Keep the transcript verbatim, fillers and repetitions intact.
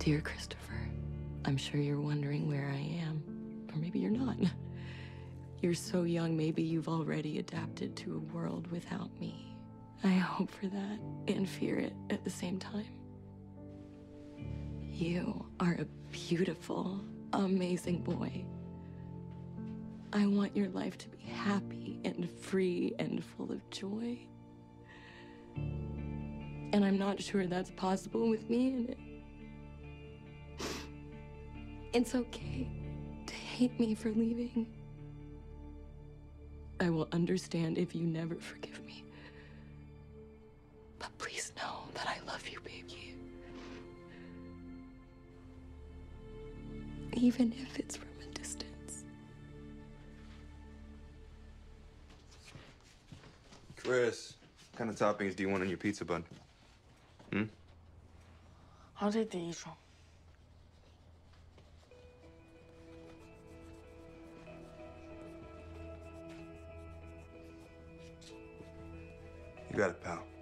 Dear Christopher, I'm sure you're wondering where I am, or maybe you're not. You're so young, maybe you've already adapted to a world without me. I hope for that and fear it at the same time. You are a beautiful, amazing boy. I want your life to be happy and free and full of joy. And I'm not sure that's possible with me in it. It's okay to hate me for leaving. I will understand if you never forgive me. But please know that I love you, baby. Even if it's from a distance. Chris, what kind of toppings do you want on your pizza bun? Hmm? I'll take the usual. You got it, pal.